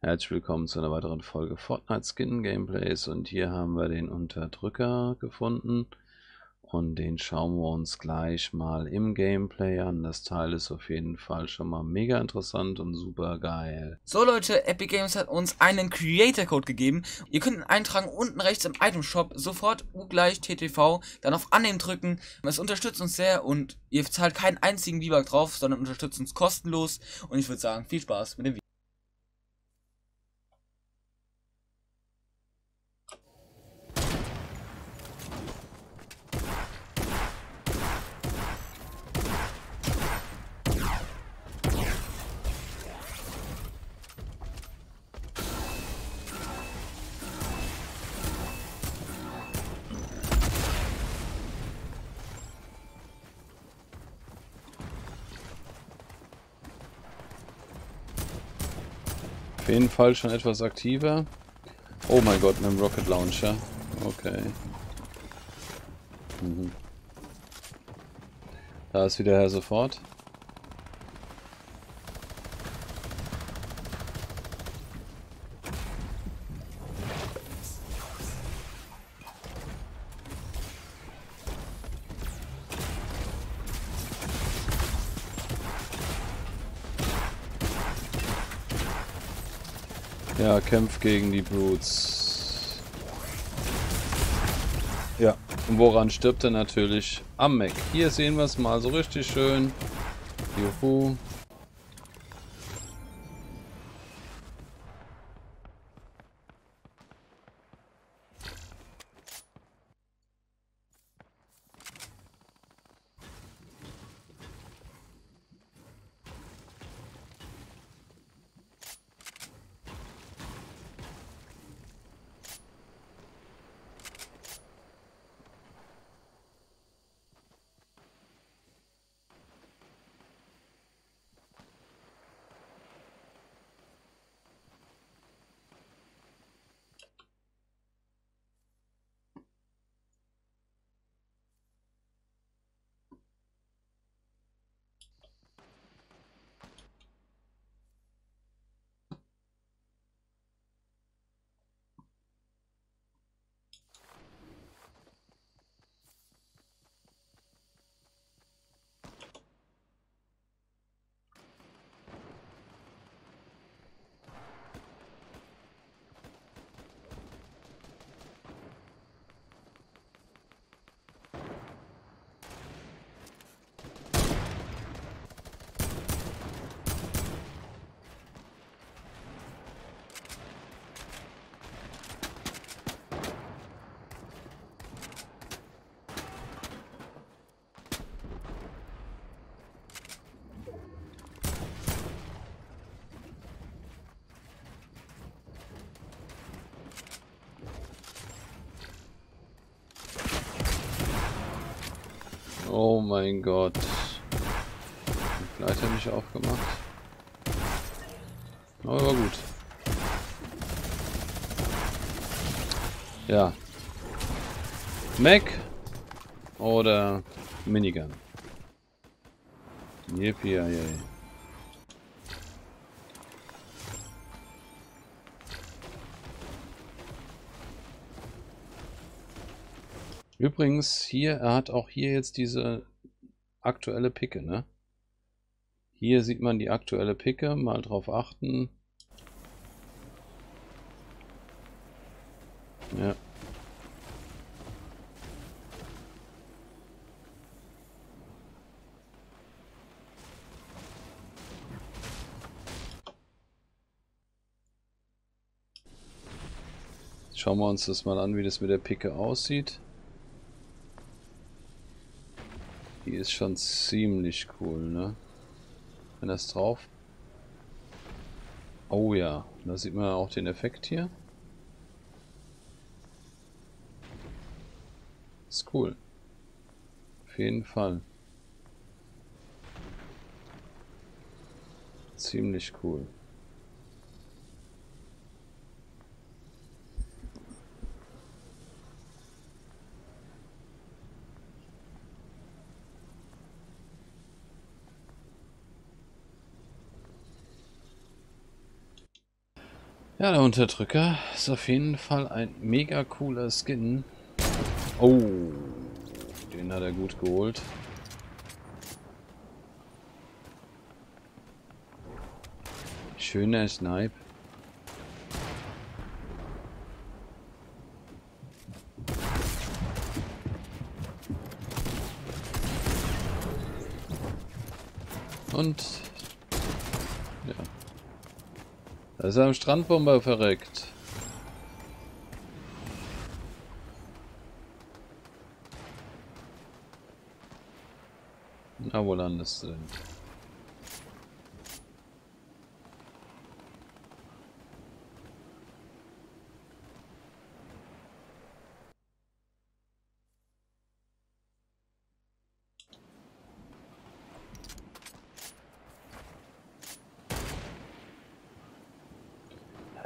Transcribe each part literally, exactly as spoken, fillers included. Herzlich willkommen zu einer weiteren Folge Fortnite Skin Gameplays, und hier haben wir den Unterdrücker gefunden und den schauen wir uns gleich mal im Gameplay an. Das Teil ist auf jeden Fall schon mal mega interessant und super geil. So Leute, Epic Games hat uns einen Creator Code gegeben. Ihr könnt ihn eintragen unten rechts im Item Shop, sofort U gleich T T V, dann auf Annehmen drücken. Es unterstützt uns sehr und ihr zahlt keinen einzigen V-Buck drauf, sondern unterstützt uns kostenlos, und ich würde sagen, viel Spaß mit dem Video. Auf jeden Fall schon etwas aktiver. Oh mein Gott, mit dem Rocket-Launcher. Okay. Mhm. Da ist wieder Herr sofort. Ja, kämpft gegen die Brutes. Ja, und woran stirbt er natürlich? Am Mech. Hier sehen wir es mal so richtig schön. Juhu. Oh mein Gott. Vielleicht hat er mich aufgemacht. Aber gut. Ja. Mech oder Minigun. Yippie. Übrigens, hier, er hat auch hier jetzt diese aktuelle Picke, ne? Hier sieht man die aktuelle Picke, mal drauf achten. Ja. Schauen wir uns das mal an, wie das mit der Picke aussieht. Die ist schon ziemlich cool, ne? Wenn das drauf... Oh ja, da sieht man auch den Effekt hier. Ist cool. Auf jeden Fall. Ziemlich cool. Ja, der Unterdrücker ist auf jeden Fall ein mega cooler Skin. Oh, den hat er gut geholt. Schöner Snipe. Und ja, da ist er am Strandbomber verreckt. Na, wo landest du denn?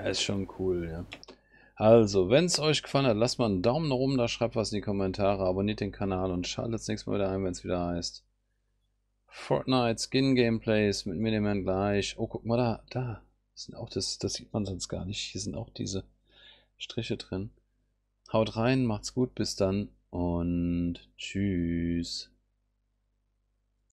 Ist schon cool, ja. Also, wenn es euch gefallen hat, lasst mal einen Daumen nach oben da, schreibt was in die Kommentare, abonniert den Kanal und schaltet das nächste Mal wieder ein, wenn es wieder heißt Fortnite Skin Gameplays mit Miniman gleich. Oh, guck mal da, da sind auch das, das sieht man sonst gar nicht. Hier sind auch diese Striche drin. Haut rein, macht's gut, bis dann und tschüss.